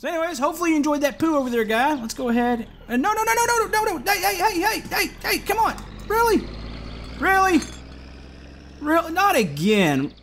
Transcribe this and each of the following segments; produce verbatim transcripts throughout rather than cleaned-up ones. So anyways, hopefully you enjoyed that poo over there, guy. Let's go ahead. Uh, no, no, no, no, no, no, no, no. Hey, hey, hey, hey, hey, hey, come on. Really? Really? Real? Not again.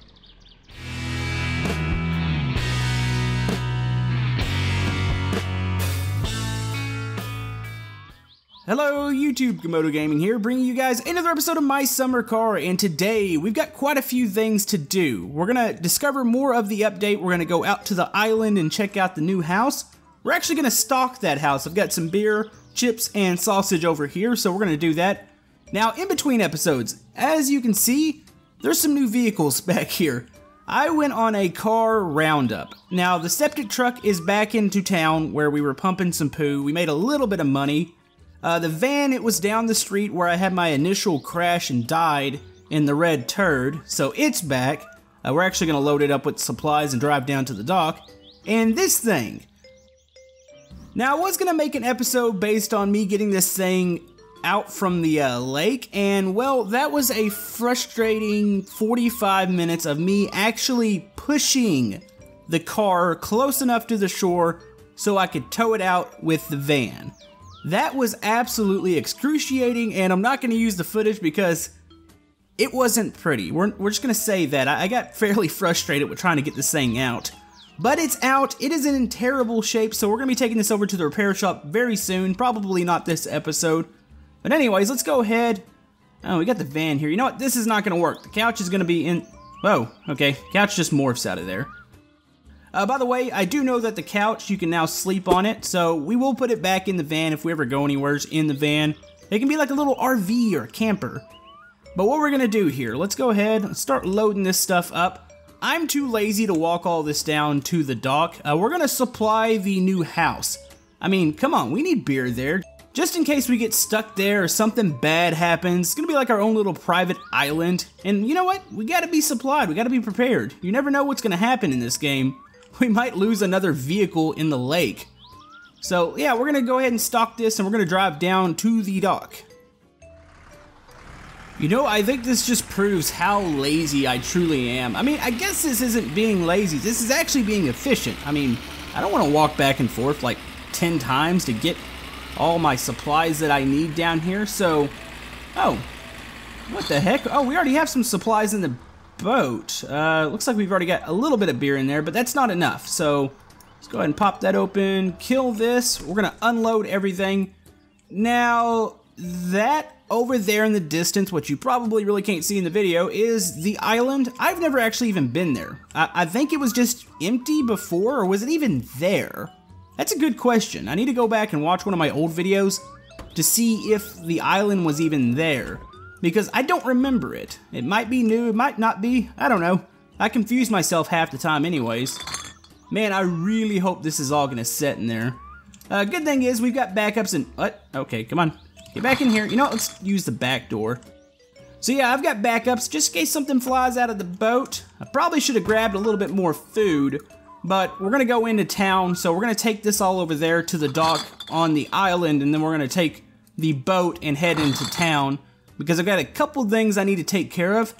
Hello, YouTube, Camodo Gaming here, bringing you guys another episode of My Summer Car, and today we've got quite a few things to do. We're gonna discover more of the update, we're gonna go out to the island and check out the new house. We're actually gonna stock that house. I've got some beer, chips, and sausage over here, so we're gonna do that. Now, in between episodes, as you can see, there's some new vehicles back here. I went on a car roundup. Now, the septic truck is back into town where we were pumping some poo. We made a little bit of money. Uh, the van, it was down the street where I had my initial crash and died in the red turd, so it's back. Uh, we're actually going to load it up with supplies and drive down to the dock. And this thing. Now, I was going to make an episode based on me getting this thing out from the uh, lake, and well, that was a frustrating forty-five minutes of me actually pushing the car close enough to the shore so I could tow it out with the van. That was absolutely excruciating, and I'm not going to use the footage because it wasn't pretty. We're, we're just going to say that. I, I got fairly frustrated with trying to get this thing out. But it's out. It is in terrible shape, so we're going to be taking this over to the repair shop very soon. Probably not this episode. But anyways, let's go ahead. Oh, we got the van here. You know what? This is not going to work. The couch is going to be in... Whoa, okay. Couch just morphs out of there. Uh, by the way, I do know that the couch, you can now sleep on it, so we will put it back in the van if we ever go anywheres in the van. It can be like a little R V or a camper. But what we're going to do here, let's go ahead and start loading this stuff up. I'm too lazy to walk all this down to the dock. Uh, we're going to supply the new house. I mean, come on, we need beer there. Just in case we get stuck there or something bad happens, it's going to be like our own little private island. And you know what? We got to be supplied. We got to be prepared. You never know what's going to happen in this game. We might lose another vehicle in the lake. So yeah, we're gonna go ahead and stock this and we're gonna drive down to the dock. You know, I think this just proves how lazy I truly am. I mean, I guess this isn't being lazy. This is actually being efficient. I mean, I don't wanna walk back and forth like ten times to get all my supplies that I need down here, so. Oh, what the heck? Oh, we already have some supplies in the boat. Uh, looks like we've already got a little bit of beer in there, but that's not enough. So let's go ahead and pop that open, kill this. We're gonna unload everything. Now that over there in the distance, what you probably really can't see in the video, is the island. I've never actually even been there. I, I think it was just empty before, or was it even there? That's a good question. I need to go back and watch one of my old videos to see if the island was even there. Because I don't remember it. It might be new, it might not be, I don't know. I confuse myself half the time anyways. Man, I really hope this is all gonna set in there. Uh, good thing is we've got backups and, what? Okay, come on, get back in here. You know what, let's use the back door. So yeah, I've got backups just in case something flies out of the boat. I probably should have grabbed a little bit more food, but we're gonna go into town, so we're gonna take this all over there to the dock on the island, and then we're gonna take the boat and head into town, because I've got a couple things I need to take care of.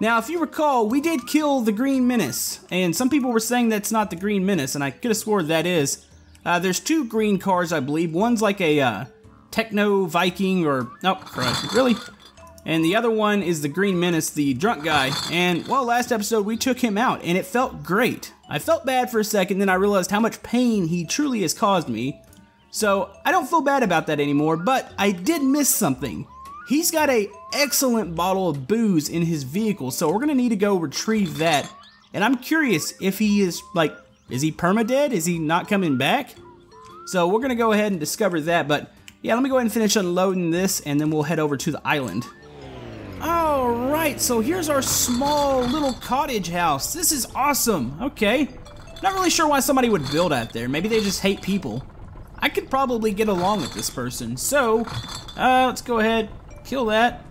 Now, if you recall, we did kill the Green Menace, and some people were saying that's not the Green Menace, and I could have swore that is. Uh, there's two green cars, I believe. One's like a uh, Techno Viking, or, oh, crud, really? And the other one is the Green Menace, the drunk guy, and, well, last episode we took him out, and it felt great. I felt bad for a second, then I realized how much pain he truly has caused me, so I don't feel bad about that anymore, but I did miss something. He's got an excellent bottle of booze in his vehicle, so we're gonna need to go retrieve that. And I'm curious if he is, like, is he permadead? Is he not coming back? So we're gonna go ahead and discover that, but yeah, let me go ahead and finish unloading this and then we'll head over to the island. All right, so here's our small little cottage house. This is awesome, okay. Not really sure why somebody would build out there. Maybe they just hate people. I could probably get along with this person, so uh, let's go ahead. Kill that,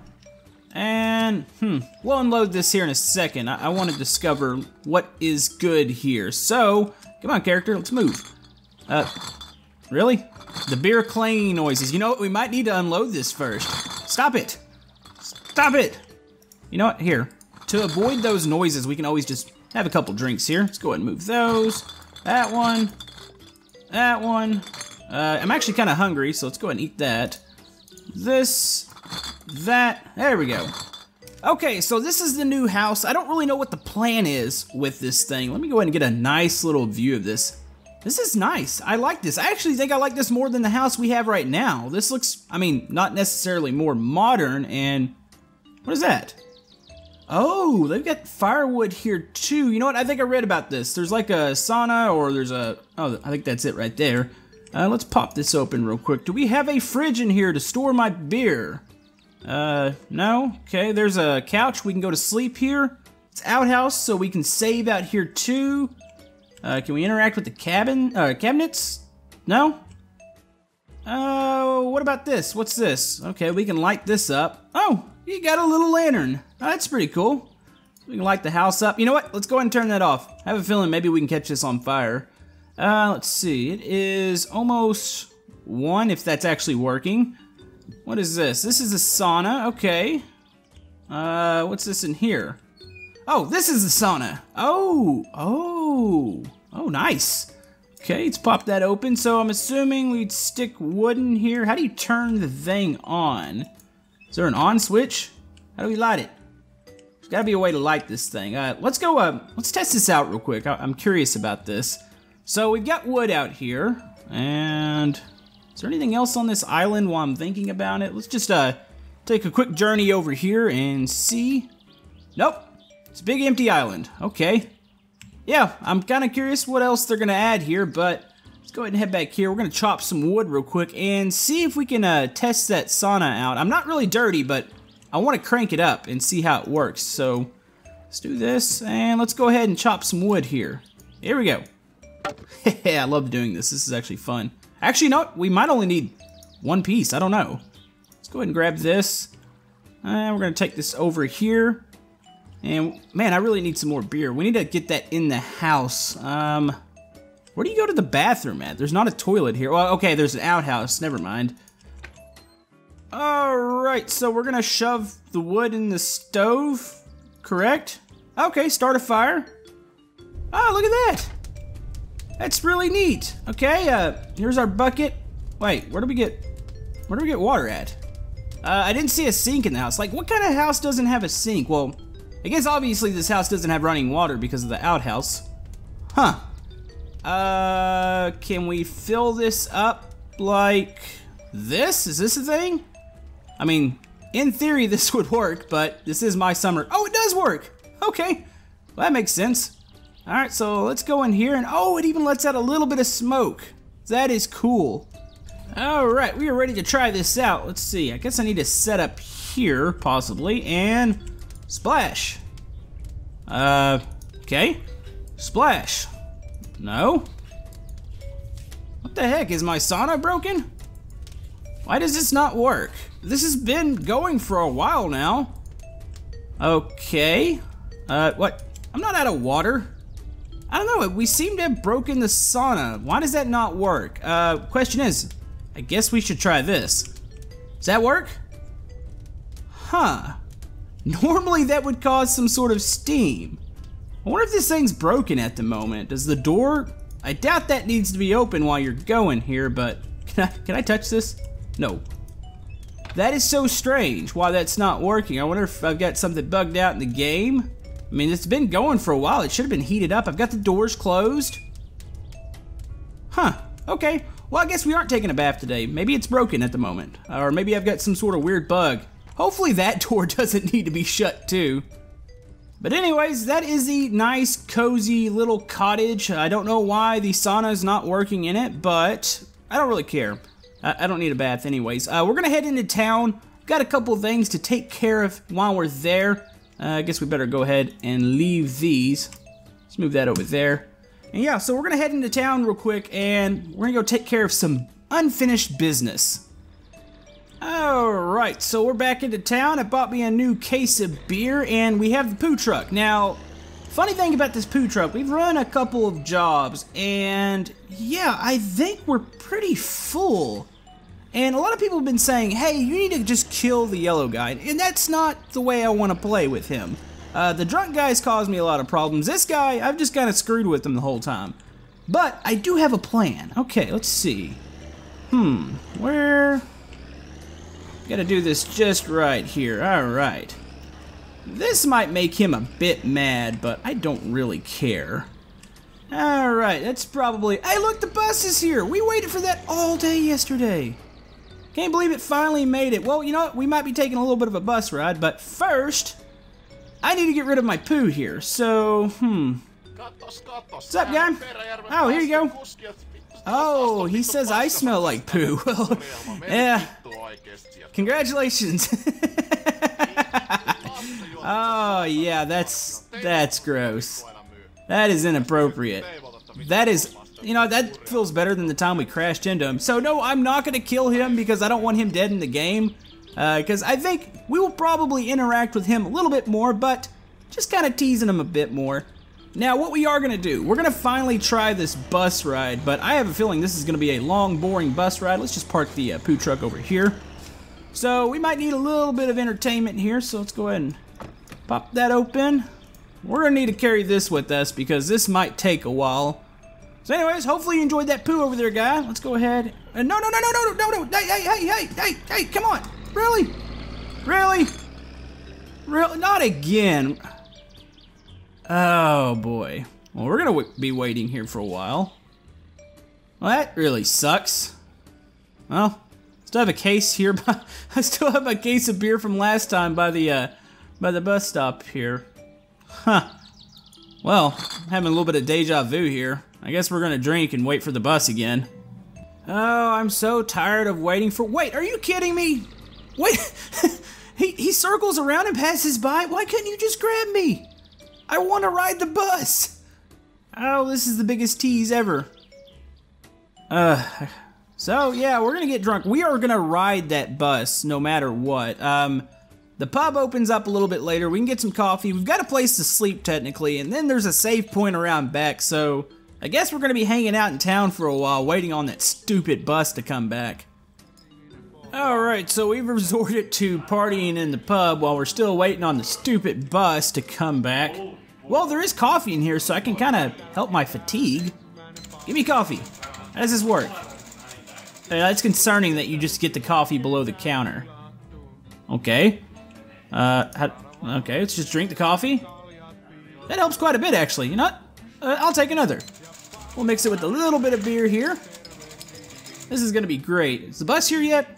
and hmm, we'll unload this here in a second. I, I want to discover what is good here. So, come on, character, let's move. Uh, really? The beer clanging noises. You know what? We might need to unload this first. Stop it! Stop it! You know what? Here, to avoid those noises, we can always just have a couple drinks here. Let's go ahead and move those. That one. that one. Uh, I'm actually kind of hungry, so let's go ahead and eat that. This, that, there we go. Okay, so this is the new house. I don't really know what the plan is with this thing. Let me go ahead and get a nice little view of this. This is nice. I like this. I actually think I like this more than the house we have right now. This looks, I mean, not necessarily more modern. And what is that? Oh, they've got firewood here too. You know what? I think I read about this. There's like a sauna or there's a, oh, I think that's it right there. Uh, let's pop this open real quick. Do we have a fridge in here to store my beer? Uh, no? Okay, there's a couch. We can go to sleep here. It's outhouse, so we can save out here too. Uh, can we interact with the cabin, uh, cabinets? No? Oh, uh, what about this? What's this? Okay, we can light this up. Oh, you got a little lantern. Oh, that's pretty cool. We can light the house up. You know what? Let's go ahead and turn that off. I have a feeling maybe we can catch this on fire. Uh, let's see. It is almost one, if that's actually working. What is this? This is a sauna, okay. Uh, what's this in here? Oh, this is the sauna. Oh, oh, oh, nice. Okay, let's pop that open. So I'm assuming we'd stick wood in here. How do you turn the thing on? Is there an on switch? How do we light it? There's gotta be a way to light this thing. Uh, let's go, uh, let's test this out real quick. I I'm curious about this. So we've got wood out here, and is there anything else on this island while I'm thinking about it? Let's just uh, take a quick journey over here and see. Nope, it's a big empty island. Okay. Yeah, I'm kind of curious what else they're gonna add here, but let's go ahead and head back here. We're gonna chop some wood real quick and see if we can uh, test that sauna out. I'm not really dirty, but I wanna crank it up and see how it works. So let's do this and let's go ahead and chop some wood here. Here we go. I love doing this, this is actually fun. Actually, no, we might only need one piece, I don't know. Let's go ahead and grab this. And we're gonna take this over here. And man, I really need some more beer. We need to get that in the house. Um, where do you go to the bathroom at? There's not a toilet here. Well, okay, there's an outhouse, never mind. All right, so we're gonna shove the wood in the stove, correct? Okay, start a fire. Oh, look at that. That's really neat. Okay, uh, here's our bucket. Wait, where do we get, where do we get water at? Uh, I didn't see a sink in the house. Like, what kind of house doesn't have a sink? Well, I guess obviously this house doesn't have running water because of the outhouse. Huh. Uh, can we fill this up like this? Is this a thing? I mean, in theory this would work, but this is My Summer. Oh, it does work. Okay, well, that makes sense. All right, so let's go in here, and oh, it even lets out a little bit of smoke. That is cool. All right, we are ready to try this out. Let's see, I guess I need to set up here, possibly, and splash. Uh, okay, splash. No. What the heck, is my sauna broken? Why does this not work? This has been going for a while now. Okay, uh, what? I'm not out of water. I don't know, we seem to have broken the sauna. Why does that not work? Uh, question is, I guess we should try this. Does that work? Huh. Normally that would cause some sort of steam. I wonder if this thing's broken at the moment. Does the door? I doubt that needs to be open while you're going here, but can I, can I touch this? No. That is so strange why that's not working. I wonder if I've got something bugged out in the game. I mean, it's been going for a while. It should have been heated up. I've got the doors closed. Huh, okay. Well, I guess we aren't taking a bath today. Maybe it's broken at the moment, or maybe I've got some sort of weird bug. Hopefully that door doesn't need to be shut too. But anyways, that is the nice, cozy little cottage. I don't know why the sauna is not working in it, but I don't really care. I, I don't need a bath anyways. Uh, we're gonna head into town. Got a couple things to take care of while we're there. Uh, I guess we better go ahead and leave these. Let's move that over there. And yeah, so we're gonna head into town real quick and we're gonna go take care of some unfinished business. All right, so we're back into town. I bought me a new case of beer and we have the poo truck. Now, funny thing about this poo truck, we've run a couple of jobs and yeah, I think we're pretty full. And a lot of people have been saying, hey, you need to just kill the yellow guy. And that's not the way I want to play with him. Uh, the drunk guy's caused me a lot of problems. This guy, I've just kind of screwed with him the whole time. But I do have a plan. Okay, let's see. Hmm, where? Gotta do this just right here. All right. This might make him a bit mad, but I don't really care. All right, that's probably... Hey, look, the bus is here. We waited for that all day yesterday. Can't believe it finally made it. Well, you know what? We might be taking a little bit of a bus ride, but first, I need to get rid of my poo here. So, hmm. What's up, guy? Oh, here you go. Oh, he says I smell like poo. Well, yeah. Congratulations. Oh, yeah, that's that's gross. That is inappropriate. That is, you know, that feels better than the time we crashed into him. So, no, I'm not going to kill him because I don't want him dead in the game. Because uh, I think we will probably interact with him a little bit more, but just kind of teasing him a bit more. Now, what we are going to do, we're going to finally try this bus ride, but I have a feeling this is going to be a long, boring bus ride. Let's just park the uh, poo truck over here. So, we might need a little bit of entertainment here, so let's go ahead and pop that open. We're going to need to carry this with us because this might take a while. So anyways, hopefully you enjoyed that poo over there, guy. Let's go ahead. Uh, no, no, no, no, no, no, no, no. Hey, hey, hey, hey, hey, hey, come on. Really? Really? Really? Not again. Oh, boy. Well, we're going to be waiting here for a while. Well, that really sucks. Well, still have a case here. By, I still have a case of beer from last time by the, uh, by the bus stop here. Huh. Well, I'm having a little bit of deja vu here. I guess we're going to drink and wait for the bus again. Oh, I'm so tired of waiting for... Wait, are you kidding me? Wait, he, he circles around and passes by? Why couldn't you just grab me? I want to ride the bus. Oh, this is the biggest tease ever. Uh, so yeah, we're gonna get drunk. We are gonna ride that bus no matter what. Um, the pub opens up a little bit later. We can get some coffee. We've got a place to sleep technically, and then there's a save point around back. So I guess we're gonna be hanging out in town for a while, waiting on that stupid bus to come back. Alright, so we've resorted to partying in the pub while we're still waiting on the stupid bus to come back. Well, there is coffee in here, so I can kind of help my fatigue. Give me coffee. How does this work? That's concerning that you just get the coffee below the counter. Okay. Uh, how, okay, let's just drink the coffee. That helps quite a bit, actually. You know what? Uh, I'll take another. We'll mix it with a little bit of beer here. This is going to be great. Is the bus here yet?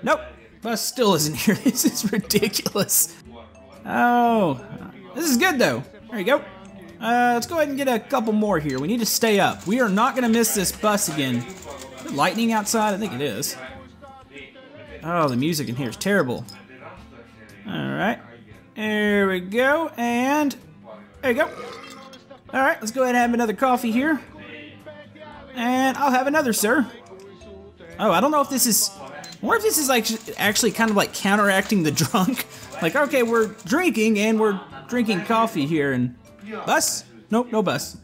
Nope, bus still isn't here. This is ridiculous. Oh, this is good though. There you go. Uh, let's go ahead and get a couple more here. We need to stay up. We are not gonna miss this bus again. Is it lightning outside? I think it is. Oh, the music in here is terrible. All right, there we go, and there you go. All right, let's go ahead and have another coffee here. And I'll have another, sir. Oh, I don't know if this is... I wonder if this is like actually kind of like counteracting the drunk. Like, okay, we're drinking and we're drinking coffee here and bus? Nope, no bus.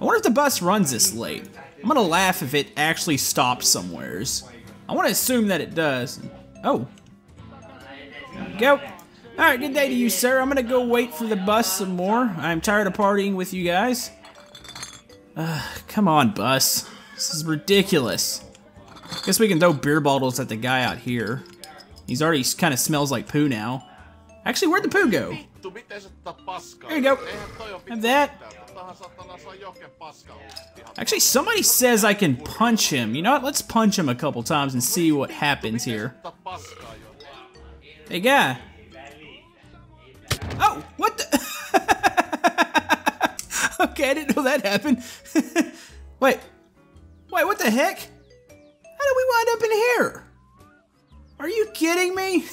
I wonder if the bus runs this late. I'm gonna laugh if it actually stops somewheres. I wanna assume that it does. Oh. There we go. Alright, good day to you, sir. I'm gonna go wait for the bus some more. I'm tired of partying with you guys. Uh, come on, bus. This is ridiculous. Guess we can throw beer bottles at the guy out here. He's already kind of smells like poo now. Actually, where'd the poo go? There you go. Have that. Actually, somebody says I can punch him. You know what? Let's punch him a couple times and see what happens here. Hey, guy. Oh, what the? Okay, I didn't know that happened. Wait. Wait, what the heck? How did we wind up in here? Are you kidding me?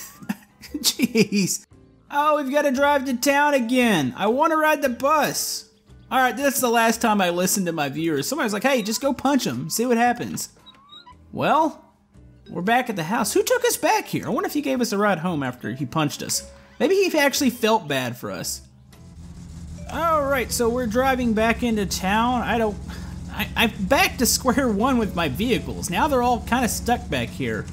Jeez. Oh, we've got to drive to town again. I want to ride the bus. All right, that's the last time I listened to my viewers. Somebody's like, hey, just go punch him. See what happens. Well, we're back at the house. Who took us back here? I wonder if he gave us a ride home after he punched us. Maybe he actually felt bad for us. All right, so we're driving back into town. I don't... I, I'm back to square one with my vehicles. Now they're all kind of stuck back here.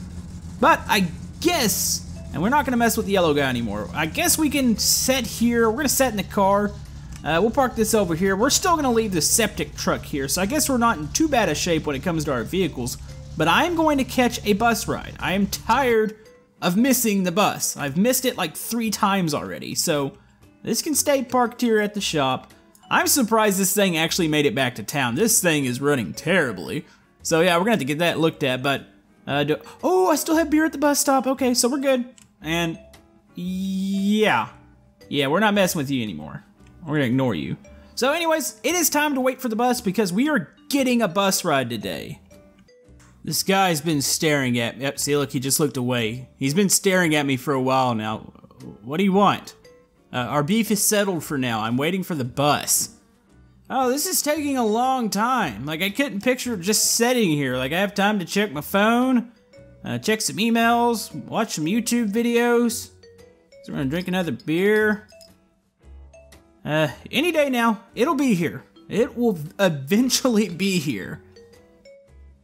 But I guess, and we're not gonna mess with the yellow guy anymore. I guess we can set here. We're gonna set in the car. Uh, we'll park this over here. We're still going to leave the septic truck here, so I guess we're not in too bad a shape when it comes to our vehicles. But I am going to catch a bus ride. I am tired of missing the bus. I've missed it like three times already, so this can stay parked here at the shop. I'm surprised this thing actually made it back to town. This thing is running terribly. So yeah, we're going to have to get that looked at, but... Uh, do oh, I still have beer at the bus stop. Okay, so we're good. And... yeah. Yeah, we're not messing with you anymore. We're gonna ignore you. So anyways, it is time to wait for the bus because we are getting a bus ride today. This guy's been staring at me. Yep, see, look, he just looked away. He's been staring at me for a while now. What do you want? Uh, our beef is settled for now. I'm waiting for the bus. Oh, this is taking a long time. Like, I couldn't picture just sitting here. Like, I have time to check my phone, uh, check some emails, watch some YouTube videos. So we're gonna drink another beer. Uh, any day now, it'll be here. It will eventually be here.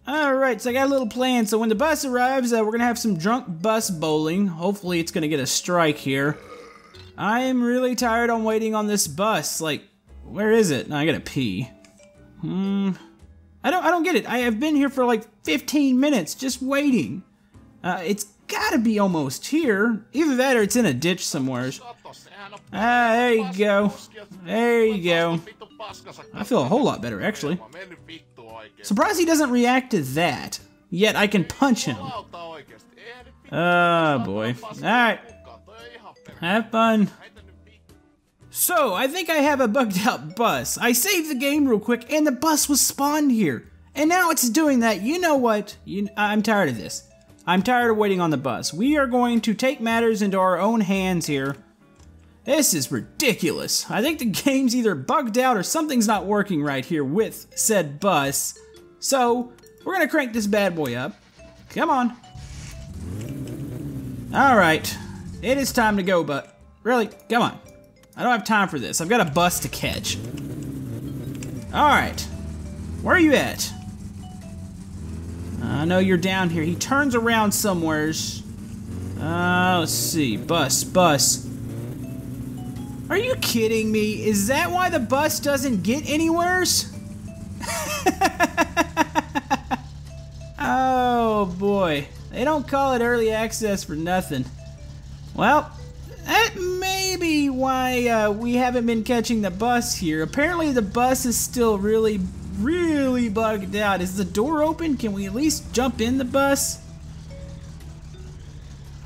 Alright, so I got a little plan. So when the bus arrives, uh, we're gonna have some drunk bus bowling. Hopefully it's gonna get a strike here. I am really tired on waiting on this bus. Like, where is it? No, I gotta pee. Hmm. I don't, I don't get it. I have been here for like fifteen minutes just waiting. Uh, it's gotta be almost here. Either that or it's in a ditch somewhere. Ah, there you go. There you go. I feel a whole lot better, actually. Surprised he doesn't react to that. Yet I can punch him. Oh, boy. Alright. Have fun. So, I think I have a bugged out bus. I saved the game real quick, and the bus was spawned here. And now it's doing that. You know what? You, I'm tired of this. I'm tired of waiting on the bus. We are going to take matters into our own hands here. This is ridiculous. I think the game's either bugged out or something's not working right here with said bus. So, we're gonna crank this bad boy up. Come on. Alright, it is time to go, but really, come on. I don't have time for this. I've got a bus to catch. Alright, where are you at? I know you're down here. He turns around somewheres. Uh, let's see, bus, bus. Are you kidding me? Is that why the bus doesn't get anywheres? Oh boy, they don't call it early access for nothing. Well, that may be why uh, we haven't been catching the bus here. Apparently the bus is still really, really bugged out. Is the door open? Can we at least jump in the bus?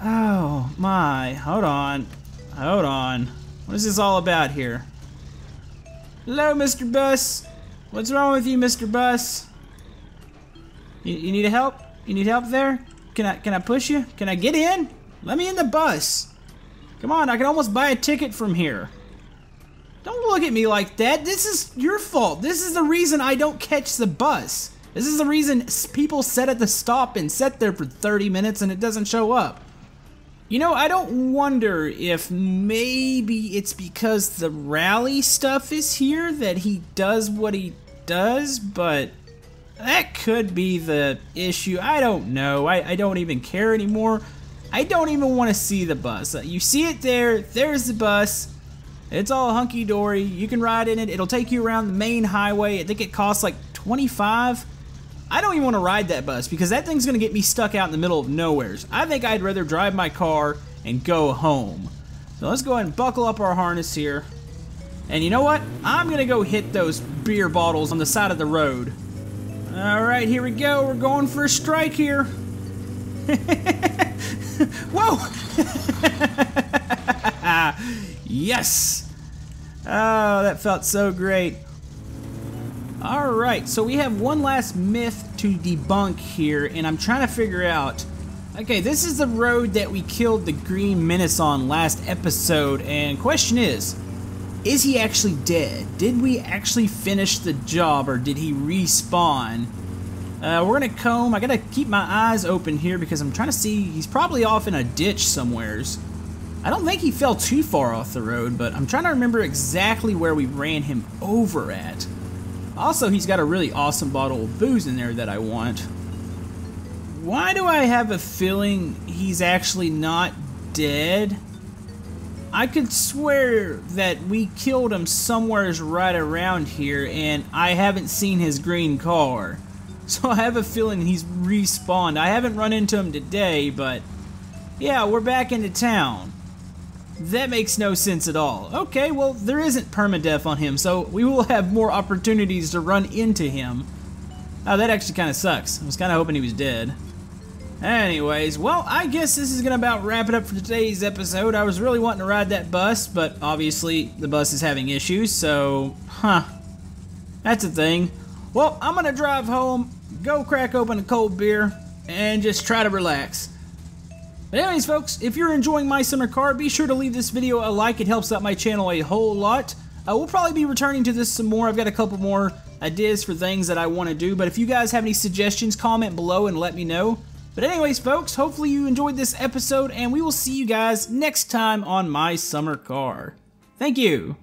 Oh my, hold on, hold on. What is this all about here? Hello, Mister Bus. What's wrong with you, Mister Bus? You, you need help? You need help there? Can I can I push you? Can I get in? Let me in the bus. Come on, I can almost buy a ticket from here. Don't look at me like that. This is your fault. This is the reason I don't catch the bus. This is the reason people sit at the stop and sit there for thirty minutes and it doesn't show up. You know, I don't wonder if maybe it's because the rally stuff is here that he does what he does, but that could be the issue. I don't know. I, I don't even care anymore. I don't even want to see the bus. You see it there. There's the bus. It's all hunky-dory. You can ride in it. It'll take you around the main highway. I think it costs like twenty-five dollars. I don't even want to ride that bus because that thing's going to get me stuck out in the middle of nowheres. I think I'd rather drive my car and go home. So let's go ahead and buckle up our harness here. And you know what? I'm going to go hit those beer bottles on the side of the road. All right, here we go. We're going for a strike here. Whoa! Yes! Oh, that felt so great. Alright, so we have one last myth to debunk here, and I'm trying to figure out... Okay, this is the road that we killed the Green Menace on last episode, and question is, is he actually dead? Did we actually finish the job, or did he respawn? Uh, we're gonna comb. I gotta keep my eyes open here because I'm trying to see... He's probably off in a ditch somewheres. I don't think he fell too far off the road, but I'm trying to remember exactly where we ran him over at. Also, he's got a really awesome bottle of booze in there that I want. Why do I have a feeling he's actually not dead? I could swear that we killed him somewheres right around here, and I haven't seen his green car. So I have a feeling he's respawned. I haven't run into him today, but yeah, we're back into town. That makes no sense at all. Okay, well, there isn't permadeath on him, so we will have more opportunities to run into him. Oh, that actually kind of sucks. I was kind of hoping he was dead. Anyways, well, I guess this is going to about wrap it up for today's episode. I was really wanting to ride that bus, but obviously the bus is having issues, so, huh. That's a thing. Well, I'm going to drive home, go crack open a cold beer, and just try to relax. But anyways, folks, if you're enjoying My Summer Car, be sure to leave this video a like. It helps out my channel a whole lot. Uh, we'll probably be returning to this some more. I've got a couple more ideas for things that I want to do, but if you guys have any suggestions, comment below and let me know. But anyways, folks, hopefully you enjoyed this episode, and we will see you guys next time on My Summer Car. Thank you.